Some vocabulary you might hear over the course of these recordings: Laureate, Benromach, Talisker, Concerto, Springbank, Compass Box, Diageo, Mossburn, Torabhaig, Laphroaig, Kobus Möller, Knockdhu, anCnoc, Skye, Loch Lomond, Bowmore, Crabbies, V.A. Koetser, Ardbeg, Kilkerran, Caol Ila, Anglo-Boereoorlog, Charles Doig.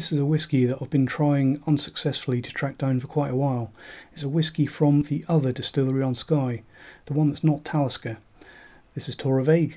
This is a whisky that I've been trying unsuccessfully to track down for quite a while. It's a whisky from the other distillery on Skye, the one that's not Talisker. This is Torabhaig.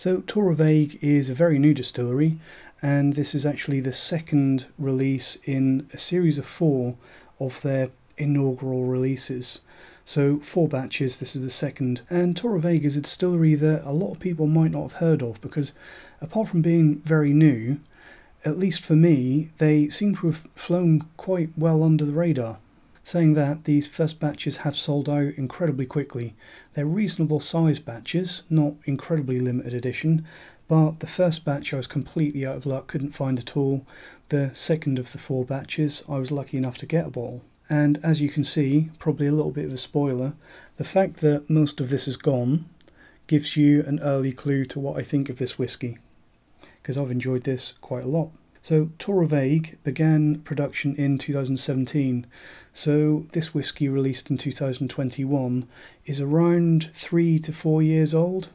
So Torabhaig is a very new distillery, and this is actually the second release in a series of four of their inaugural releases. So four batches, this is the second, and Torabhaig is a distillery that a lot of people might not have heard of because apart from being very new, at least for me, they seem to have flown quite well under the radar. Saying that, these first batches have sold out incredibly quickly. They're reasonable size batches, not incredibly limited edition, but the first batch I was completely out of luck, couldn't find at all. The second of the four batches I was lucky enough to get a bottle. And as you can see, probably a little bit of a spoiler, the fact that most of this is gone gives you an early clue to what I think of this whisky, because I've enjoyed this quite a lot. So Torabhaig began production in 2017, so this whisky released in 2021 is around 3 to 4 years old,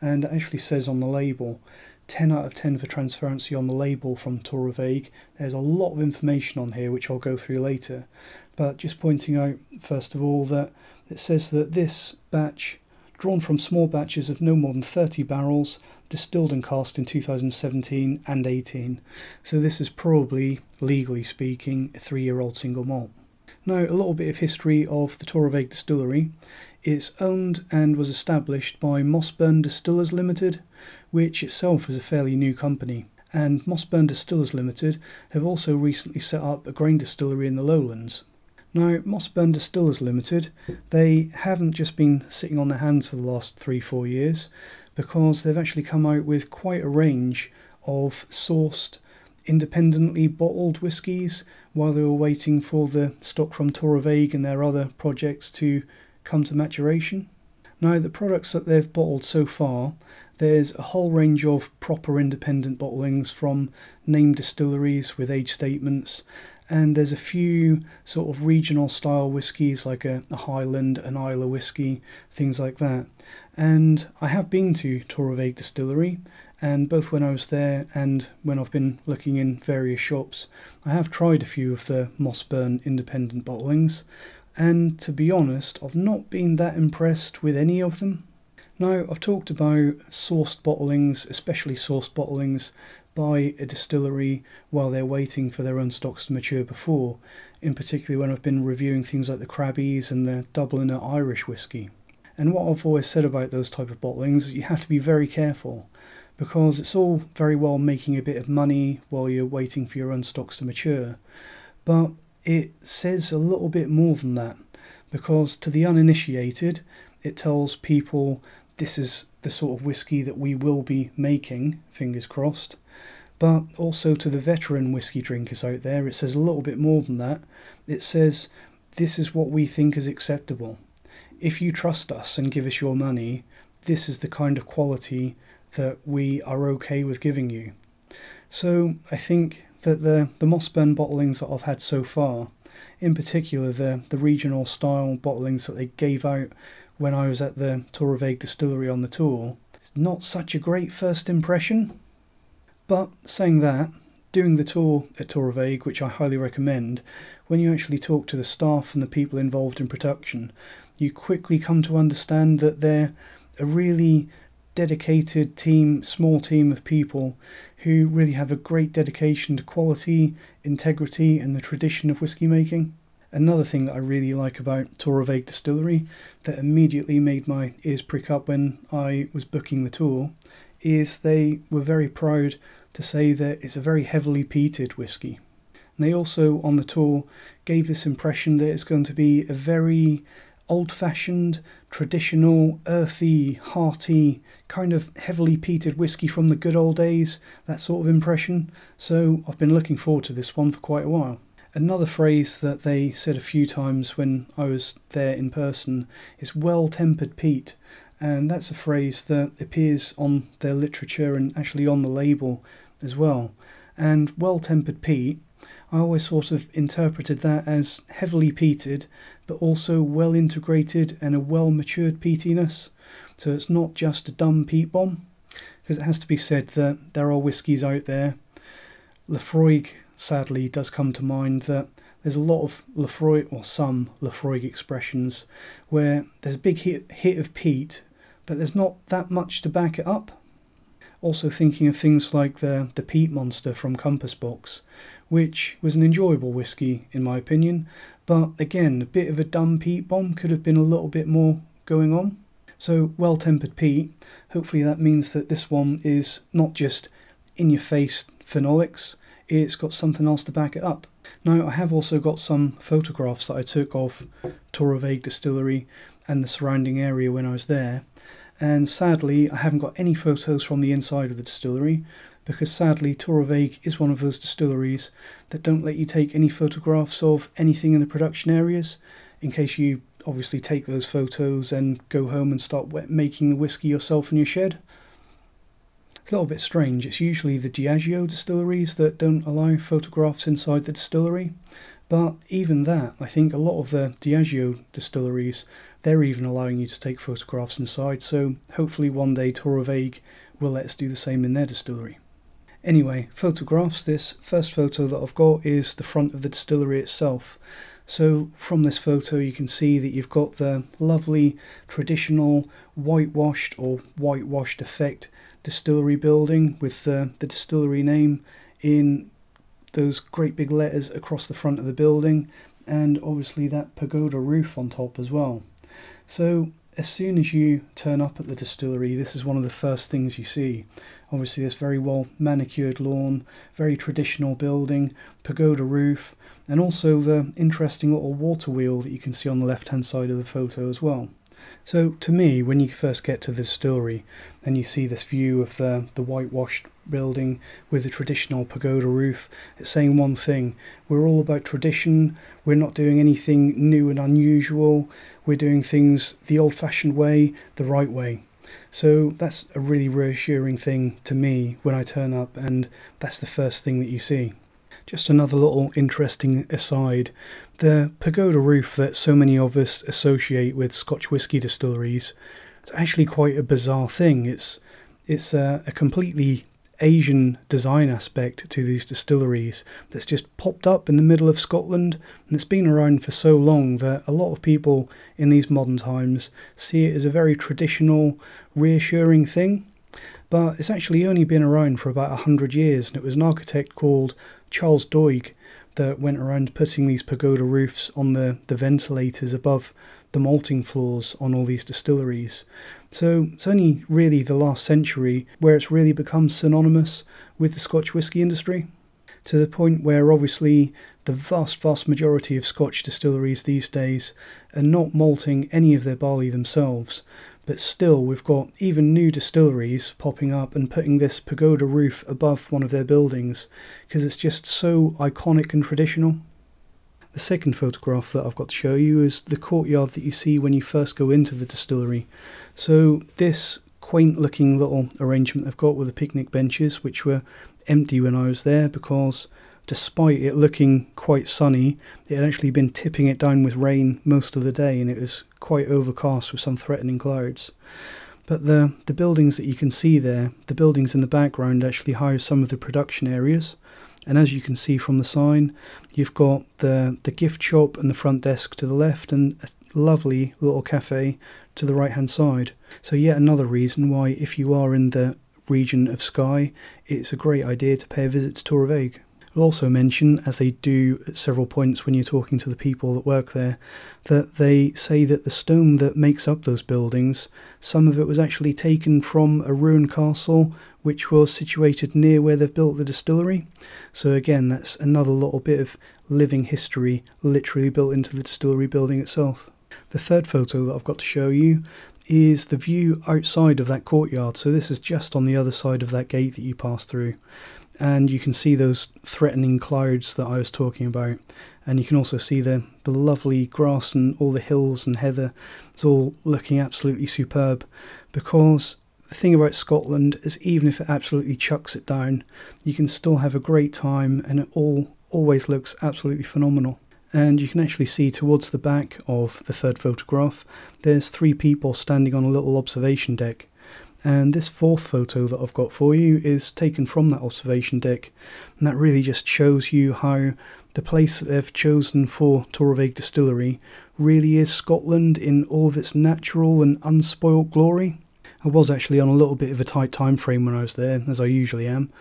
and it actually says on the label 10 out of 10 for transparency on the label from Torabhaig. There's a lot of information on here which I'll go through later, but just pointing out first of all that it says that this batch, drawn from small batches of no more than 30 barrels, distilled and cast in 2017 and 18. So this is probably, legally speaking, a 3-year-old single malt. Now, a little bit of history of the Torabhaig distillery. It's owned and was established by Mossburn Distillers Limited, which itself is a fairly new company. And Mossburn Distillers Limited have also recently set up a grain distillery in the lowlands. Now, Mossburn Distillers Limited, they haven't just been sitting on their hands for the last 3-4 years, because they've actually come out with quite a range of sourced, independently bottled whiskies while they were waiting for the stock from Torabhaig and their other projects to come to maturation. Now, the products that they've bottled so far, there's a whole range of proper independent bottlings from named distilleries with age statements, and there's a few sort of regional style whiskies like a Highland, an Isla whisky, things like that. And I have been to Torabhaig Distillery, and both when I was there and when I've been looking in various shops, I have tried a few of the Mossburn independent bottlings, and to be honest, I've not been that impressed with any of them. Now, I've talked about sourced bottlings, especially sourced bottlings by a distillery while they're waiting for their own stocks to mature before, in particular when I've been reviewing things like the Crabbies and the Dubliner Irish whiskey. And what I've always said about those type of bottlings is you have to be very careful, because it's all very well making a bit of money while you're waiting for your own stocks to mature, but it says a little bit more than that, because to the uninitiated it tells people this is the sort of whiskey that we will be making, fingers crossed. But also to the veteran whiskey drinkers out there, it says a little bit more than that. It says, this is what we think is acceptable. If you trust us and give us your money, this is the kind of quality that we are okay with giving you. So I think that the Mossburn bottlings that I've had so far, in particular the regional style bottlings that they gave out when I was at the Torabhaig distillery on the tour, it's not such a great first impression. But saying that, doing the tour at Torabhaig, which I highly recommend, when you actually talk to the staff and the people involved in production, you quickly come to understand that they're a really dedicated team, small team of people who really have a great dedication to quality, integrity and the tradition of whiskey making. Another thing that I really like about Torabhaig Distillery that immediately made my ears prick up when I was booking the tour is they were very proud to say that it's a very heavily peated whisky. And they also, on the tour, gave this impression that it's going to be a very old-fashioned, traditional, earthy, hearty, kind of heavily peated whisky from the good old days, that sort of impression. So I've been looking forward to this one for quite a while. Another phrase that they said a few times when I was there in person is well-tempered peat, and that's a phrase that appears on their literature and actually on the label as well. And well-tempered peat, I always sort of interpreted that as heavily peated, but also well integrated and a well matured peatiness. So it's not just a dumb peat bomb, because it has to be said that there are whiskies out there. Laphroaig sadly does come to mind, that there's a lot of Laphroaig, or some Laphroaig expressions, where there's a big hit of peat, but there's not that much to back it up. Also thinking of things like the Peat Monster from Compass Box, which was an enjoyable whisky in my opinion, but again, a bit of a dumb peat bomb, could have been a little bit more going on. So well-tempered peat, hopefully that means that this one is not just in-your-face phenolics, it's got something else to back it up. Now I have also got some photographs that I took of Torabhaig Distillery and the surrounding area when I was there. And sadly, I haven't got any photos from the inside of the distillery, because sadly Torabhaig is one of those distilleries that don't let you take any photographs of anything in the production areas, in case you obviously take those photos and go home and start making the whiskey yourself in your shed. It's a little bit strange. It's usually the Diageo distilleries that don't allow photographs inside the distillery, but even that, I think a lot of the Diageo distilleries, they're even allowing you to take photographs inside, so hopefully one day Torabhaig will let us do the same in their distillery. Anyway, photographs. This first photo that I've got is the front of the distillery itself. So from this photo you can see that you've got the lovely traditional whitewashed or whitewashed effect distillery building with the distillery name in those great big letters across the front of the building, and obviously that pagoda roof on top as well. So as soon as you turn up at the distillery, this is one of the first things you see. Obviously this very well manicured lawn, very traditional building, pagoda roof, and also the interesting little water wheel that you can see on the left hand side of the photo as well. So to me, when you first get to the distillery and you see this view of the whitewashed building with the traditional pagoda roof, it's saying one thing: we're all about tradition, we're not doing anything new and unusual, we're doing things the old-fashioned way, the right way. So that's a really reassuring thing to me when I turn up, and that's the first thing that you see. Just another little interesting aside, the pagoda roof that so many of us associate with Scotch whisky distilleries, it's actually quite a bizarre thing. It's a completely Asian design aspect to these distilleries that's just popped up in the middle of Scotland, and it's been around for so long that a lot of people in these modern times see it as a very traditional, reassuring thing. But it's actually only been around for about 100 years, and it was an architect called Charles Doig that went around putting these pagoda roofs on the ventilators above the malting floors on all these distilleries. So it's only really the last century where it's really become synonymous with the Scotch whisky industry, to the point where obviously the vast majority of Scotch distilleries these days are not malting any of their barley themselves. But still, we've got even new distilleries popping up and putting this pagoda roof above one of their buildings, because it's just so iconic and traditional. The second photograph that I've got to show you is the courtyard that you see when you first go into the distillery. So this quaint looking little arrangement they've got with the picnic benches, which were empty when I was there, because despite it looking quite sunny, it had actually been tipping it down with rain most of the day, and it was quite overcast with some threatening clouds. But the buildings that you can see there, the buildings in the background actually house some of the production areas, and as you can see from the sign, you've got the gift shop and the front desk to the left, and a lovely little cafe to the right hand side. So yet another reason why, if you are in the region of Skye, it's a great idea to pay a visit to Torabhaig. I'll also mention, as they do at several points when you're talking to the people that work there, that they say that the stone that makes up those buildings, some of it was actually taken from a ruined castle which was situated near where they've built the distillery. So again, that's another little bit of living history literally built into the distillery building itself. The third photo that I've got to show you is the view outside of that courtyard. So this is just on the other side of that gate that you pass through. and you can see those threatening clouds that I was talking about, and you can also see the lovely grass and all the hills and heather. It's all looking absolutely superb, because the thing about Scotland is even if it absolutely chucks it down, you can still have a great time, and it all always looks absolutely phenomenal. And you can actually see towards the back of the third photograph, there's three people standing on a little observation deck. And this fourth photo that I've got for you is taken from that observation deck. And that really just shows you how the place that they've chosen for Torabhaig Distillery really is Scotland in all of its natural and unspoilt glory. I was actually on a little bit of a tight time frame when I was there, as I usually am.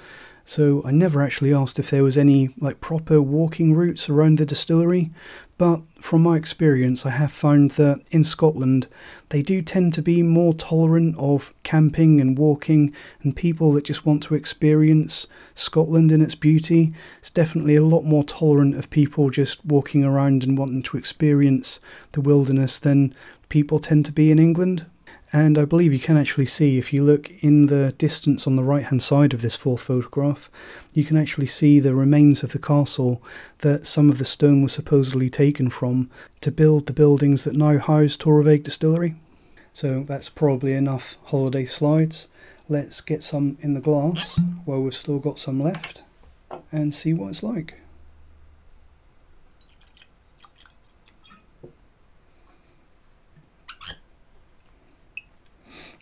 So I never actually asked if there was any like proper walking routes around the distillery, but from my experience I have found that in Scotland they do tend to be more tolerant of camping and walking, and people that just want to experience Scotland in its beauty. It's definitely a lot more tolerant of people just walking around and wanting to experience the wilderness than people tend to be in England. And I believe you can actually see, if you look in the distance on the right hand side of this fourth photograph, you can actually see the remains of the castle that some of the stone was supposedly taken from to build the buildings that now house Torabhaig Distillery. So that's probably enough holiday slides. Let's get some in the glass while we've still got some left and see what it's like.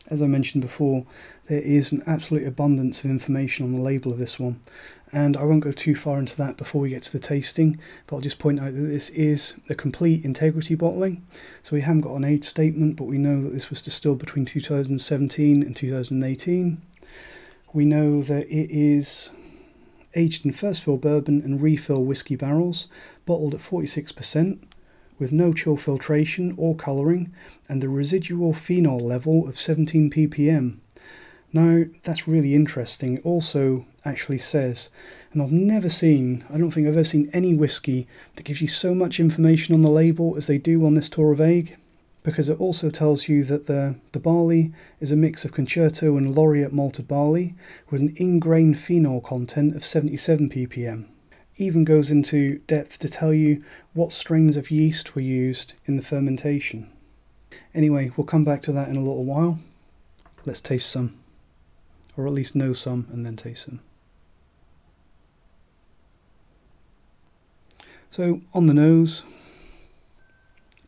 As I mentioned before, there is an absolute abundance of information on the label of this one, and I won't go too far into that before we get to the tasting, but I'll just point out that this is a complete integrity bottling, so we haven't got an age statement, but we know that this was distilled between 2017 and 2018. We know that it is aged in first fill bourbon and refill whiskey barrels, bottled at 46%. With no chill filtration or colouring, and a residual phenol level of 17 ppm. Now that's really interesting. It also actually says, and I don't think I've ever seen any whiskey that gives you so much information on the label as they do on this Torabhaig, because it also tells you that the barley is a mix of Concerto and Laureate malted barley with an in-grain phenol content of 77 ppm. Even goes into depth to tell you what strains of yeast were used in the fermentation. Anyway, we'll come back to that in a little while. Let's taste some, or at least know some and then taste some. So on the nose,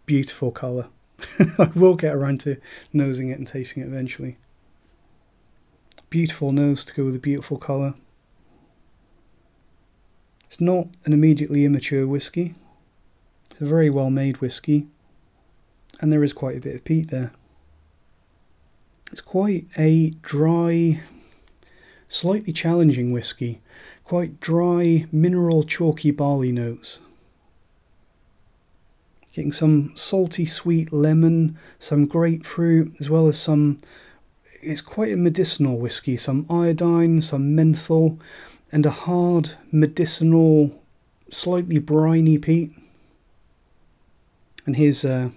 beautiful colour. I will get around to nosing it and tasting it eventually. Beautiful nose to go with a beautiful colour. It's not an immediately immature whiskey. It's a very well made whiskey, and there is quite a bit of peat there. It's quite a dry, slightly challenging whiskey. Quite dry, mineral, chalky barley notes. Getting some salty, sweet lemon, some grapefruit, as well as some... It's quite a medicinal whiskey. Some iodine, some menthol, and a hard, medicinal, slightly briny peat. And here's a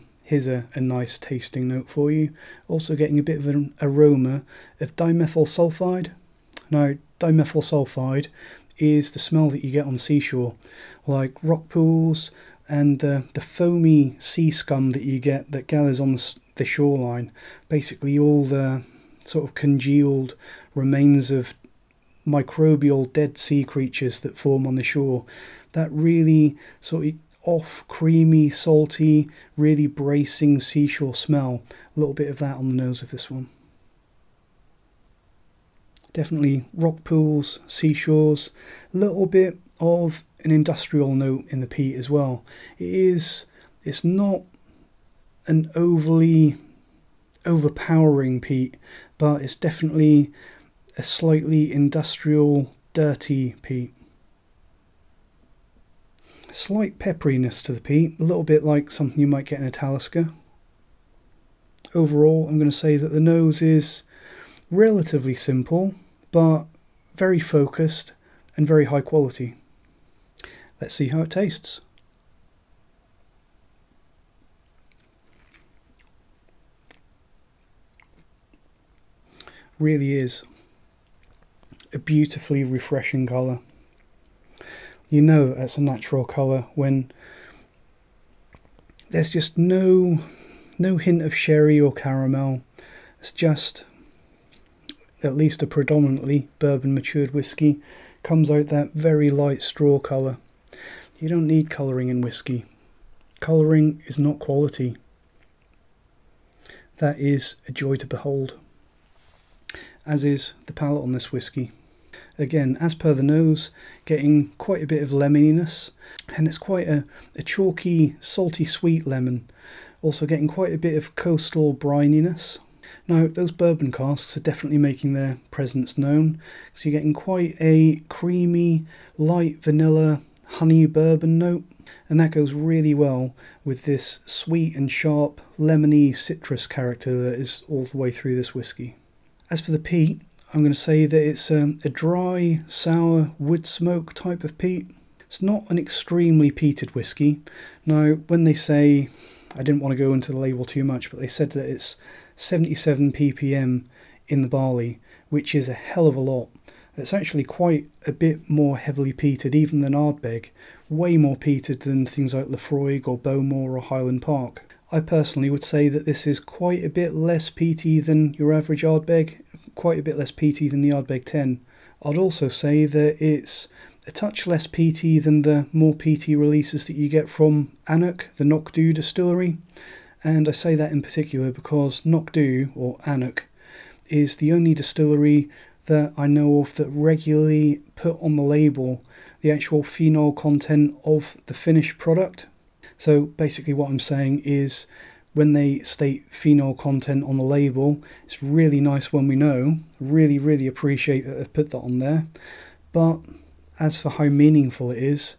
nice tasting note for you. Also getting a bit of an aroma of dimethyl sulfide. Now, dimethyl sulfide is the smell that you get on seashore, like rock pools and the foamy sea scum that you get that gathers on the shoreline. Basically all the sort of congealed remains of microbial dead sea creatures that form on the shore. That really sort of off, creamy, salty, really bracing seashore smell. A little bit of that on the nose of this one. Definitely rock pools, seashores, a little bit of an industrial note in the peat as well. It's not an overly overpowering peat, but it's definitely a slightly industrial, dirty peat. A slight pepperiness to the peat, a little bit like something you might get in a Talisker. Overall, I'm going to say that the nose is relatively simple, but very focused and very high quality. Let's see how it tastes. Really is a beautifully refreshing colour. You know it's a natural colour when there's just no hint of sherry or caramel. It's just at least a predominantly bourbon matured whiskey. Comes out that very light straw colour. You don't need colouring in whiskey. Colouring is not quality. That is a joy to behold, as is the palate on this whiskey. Again, as per the nose, getting quite a bit of lemoniness, and it's quite a chalky, salty, sweet lemon. Also getting quite a bit of coastal brininess. Now, those bourbon casks are definitely making their presence known, so you're getting quite a creamy, light vanilla, honey bourbon note, and that goes really well with this sweet and sharp, lemony citrus character that is all the way through this whiskey. As for the peat, I'm going to say that it's a dry, sour, wood smoke type of peat. It's not an extremely peated whiskey. Now, when they say, I didn't want to go into the label too much, but they said that it's 77 ppm in the barley, which is a hell of a lot. It's actually quite a bit more heavily peated even than Ardbeg, way more peated than things like Laphroaig or Bowmore or Highland Park. I personally would say that this is quite a bit less peaty than your average Ardbeg, quite a bit less peaty than the Ardbeg 10. I'd also say that it's a touch less peaty than the more peaty releases that you get from anCnoc, the Knockdhu distillery. And I say that in particular because Knockdhu, or anCnoc, is the only distillery that I know of that regularly put on the label the actual phenol content of the finished product. So basically what I'm saying is when they state phenol content on the label, it's really nice when we know. Really, really appreciate that they've put that on there. But as for how meaningful it is,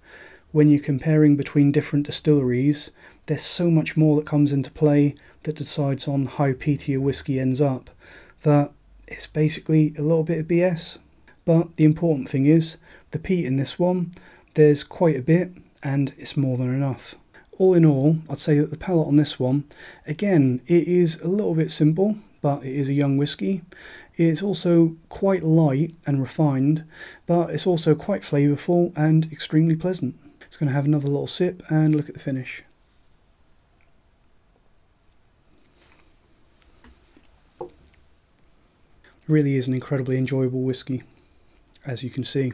when you're comparing between different distilleries, there's so much more that comes into play that decides on how peaty a whiskey ends up that it's basically a little bit of BS. But the important thing is, the peat in this one, there's quite a bit, and it's more than enough. All in all, I'd say that the palate on this one, again, it is a little bit simple, but it is a young whiskey. It's also quite light and refined, but it's also quite flavourful and extremely pleasant. It's going to have another little sip and look at the finish. Really is an incredibly enjoyable whiskey, as you can see.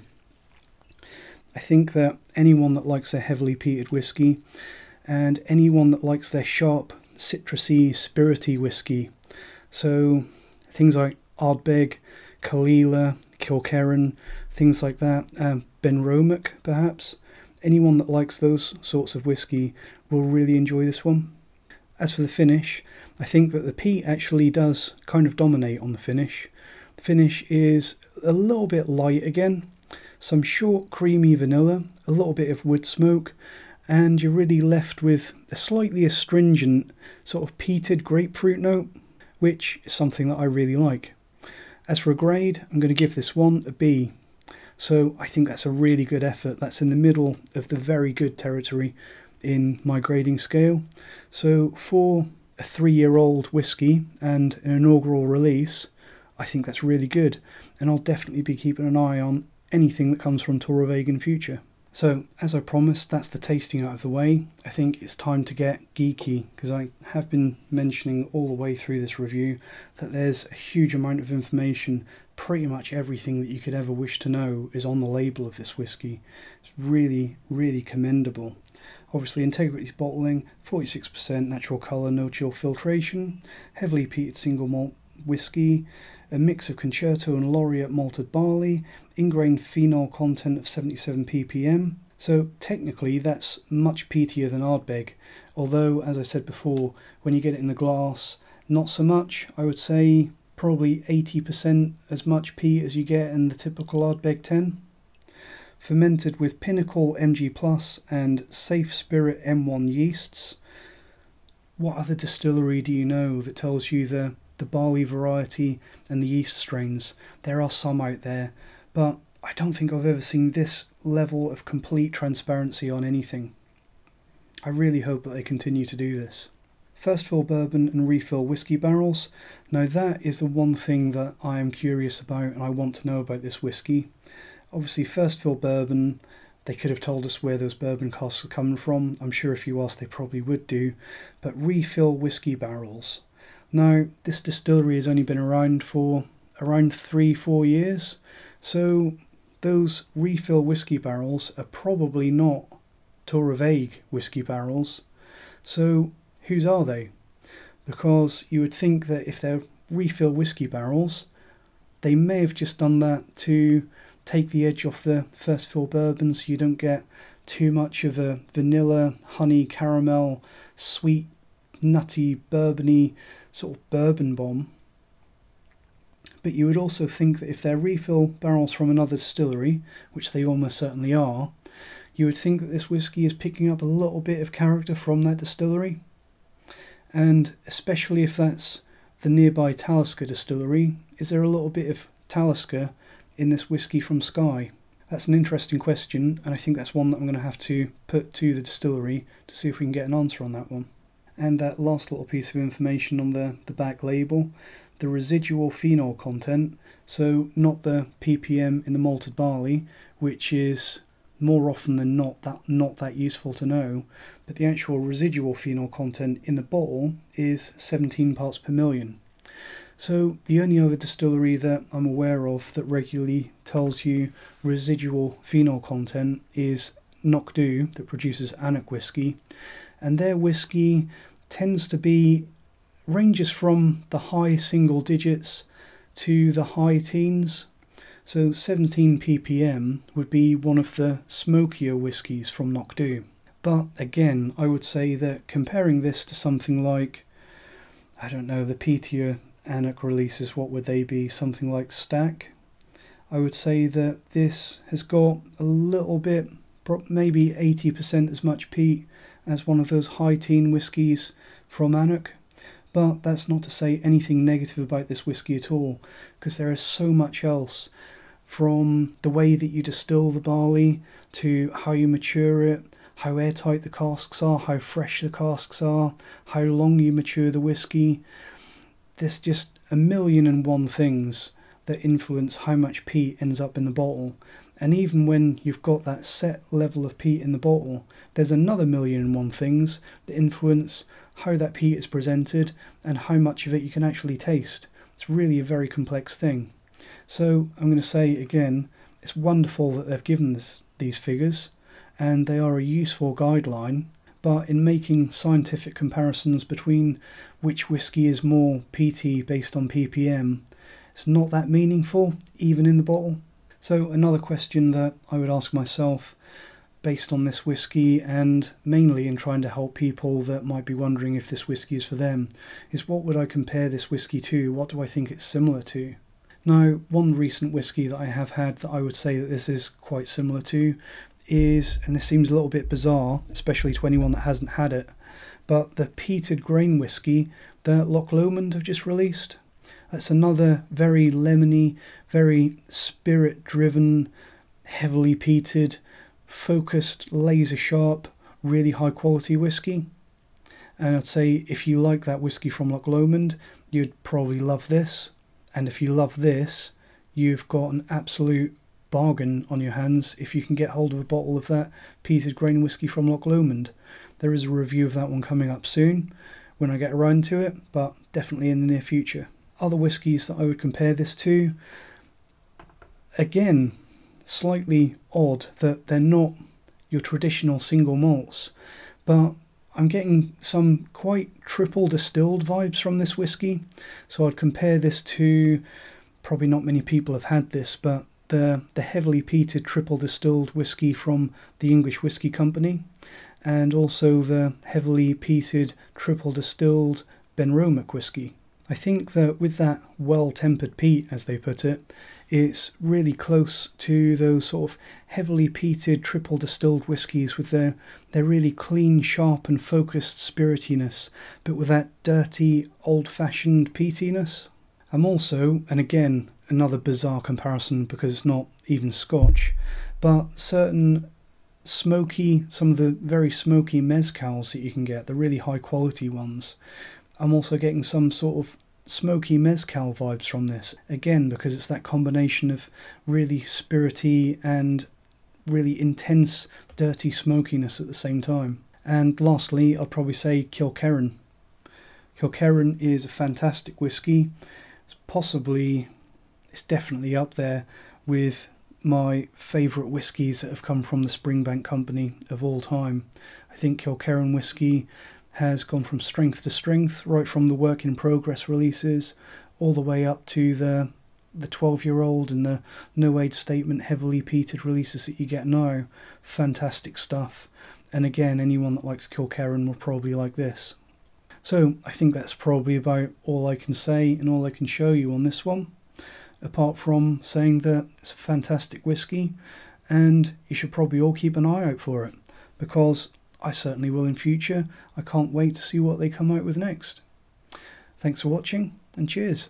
I think that anyone that likes a heavily peated whiskey and anyone that likes their sharp, citrusy, spirity whiskey, so things like Ardbeg, Caol Ila, Kilkerran, things like that, Benromach perhaps, anyone that likes those sorts of whiskey will really enjoy this one. As for the finish, I think that the peat actually does kind of dominate on the finish. The finish is a little bit light again, some short creamy vanilla, a little bit of wood smoke, and you're really left with a slightly astringent sort of peated grapefruit note, which is something that I really like. As for a grade, I'm going to give this one a B. So I think that's a really good effort. That's in the middle of the very good territory in my grading scale. So for a 3-year-old whiskey and an inaugural release, I think that's really good, and I'll definitely be keeping an eye on anything that comes from Torabhaig in future. So as I promised, that's the tasting out of the way. I think it's time to get geeky, because I have been mentioning all the way through this review that there's a huge amount of information. Pretty much everything that you could ever wish to know is on the label of this whiskey. It's really, really commendable. Obviously, integrity bottling, 46% natural colour, no chill filtration, heavily peated single malt whiskey, a mix of Concerto and Laureate malted barley, ingrained phenol content of 77 ppm. So technically that's much peatier than Ardbeg, although as I said before, when you get it in the glass, not so much. I would say probably 80% as much peat as you get in the typical Ardbeg 10. Fermented with Pinnacle MG+ and Safe Spirit M1 yeasts. What other distillery do you know that tells you the barley variety and the yeast strains? There are some out there, but I don't think I've ever seen this level of complete transparency on anything. I really hope that they continue to do this. first fill bourbon and refill whiskey barrels. Now that is the one thing that I am curious about, and I want to know about this whiskey. Obviously first fill bourbon, they could have told us where those bourbon casks are coming from. I'm sure if you asked they probably would do. But refill whiskey barrels. Now this distillery has only been around for around 3-4 years, so those refill whiskey barrels are probably not Torabhaig whiskey barrels. So whose are they? Because you would think that if they're refill whiskey barrels, they may have just done that to take the edge off the first fill bourbon, so you don't get too much of a vanilla, honey, caramel, sweet, nutty, bourbony sort of bourbon bomb. But you would also think that if they're refill barrels from another distillery, which they almost certainly are, you would think that this whiskey is picking up a little bit of character from that distillery. And especially if that's the nearby Talisker distillery, is there a little bit of Talisker in this whiskey from Skye? That's an interesting question, and I think that's one that I'm going to have to put to the distillery to see if we can get an answer on that one. And that last little piece of information on the back label, the residual phenol content, so not the ppm in the malted barley, which is more often than not that useful to know, but the actual residual phenol content in the bottle is 17 parts per million. So the only other distillery that I'm aware of that regularly tells you residual phenol content is Knockdhu, that produces anCnoc whiskey, and their whiskey tends to be, ranges from the high single digits to the high teens. So 17 ppm would be one of the smokier whiskies from Knockdhu. But again, I would say that comparing this to something like, I don't know, the peatier anCnoc releases, what would they be? Something like Stack. I would say that this has got a little bit, maybe 80% as much peat as one of those high teen whiskies from anCnoc. But that's not to say anything negative about this whiskey at all, because there is so much else, from the way that you distill the barley to how you mature it, how airtight the casks are, how fresh the casks are, how long you mature the whiskey. There's just a million and one things that influence how much peat ends up in the bottle. And even when you've got that set level of peat in the bottle, there's another million and one things that influence how that peat is presented and how much of it you can actually taste. It's really a very complex thing. So I'm going to say again, it's wonderful that they've given these figures, and they are a useful guideline, but in making scientific comparisons between which whiskey is more peaty based on ppm, it's not that meaningful, even in the bottle. So another question that I would ask myself based on this whiskey, and mainly in trying to help people that might be wondering if this whiskey is for them, is what would I compare this whiskey to? What do I think it's similar to? Now, one recent whiskey that I have had that I would say that this is quite similar to is, and this seems a little bit bizarre, especially to anyone that hasn't had it, but the peated grain whiskey that Loch Lomond have just released. That's another very lemony, very spirit-driven, heavily peated, focused, laser sharp, really high quality whiskey. And I'd say if you like that whiskey from Loch Lomond, you'd probably love this. And if you love this, you've got an absolute bargain on your hands if you can get hold of a bottle of that peated grain whiskey from Loch Lomond. There is a review of that one coming up soon when I get around to it, but definitely in the near future. Other whiskies that I would compare this to, again, slightly odd that they're not your traditional single malts, but I'm getting some quite triple distilled vibes from this whiskey. So I'd compare this to, probably not many people have had this, but the heavily peated triple distilled whiskey from the English Whiskey Company, and also the heavily peated triple distilled Benromach whiskey. I think that with that well-tempered peat, as they put it, it's really close to those sort of heavily peated triple distilled whiskies with their really clean, sharp and focused spiritiness, but with that dirty, old-fashioned peatiness. I'm also, and again, another bizarre comparison because it's not even Scotch, but certain smoky, some of the very smoky mezcals that you can get, the really high quality ones. I'm also getting some sort of smoky mezcal vibes from this, again because it's that combination of really spirity and really intense dirty smokiness at the same time. And lastly, I'll probably say Kilkerran. Kilkerran is a fantastic whiskey. It's possibly, it's definitely up there with my favourite whiskies that have come from the Springbank company of all time. I think Kilkerran whiskey has gone from strength to strength, right from the work in progress releases all the way up to the 12-year-old and the no aid statement heavily peated releases that you get now. Fantastic stuff. And again, anyone that likes Kilkerran will probably like this. So I think that's probably about all I can say and all I can show you on this one, apart from saying that it's a fantastic whiskey and you should probably all keep an eye out for it, because I certainly will in future. I can't wait to see what they come out with next. Thanks for watching, and cheers.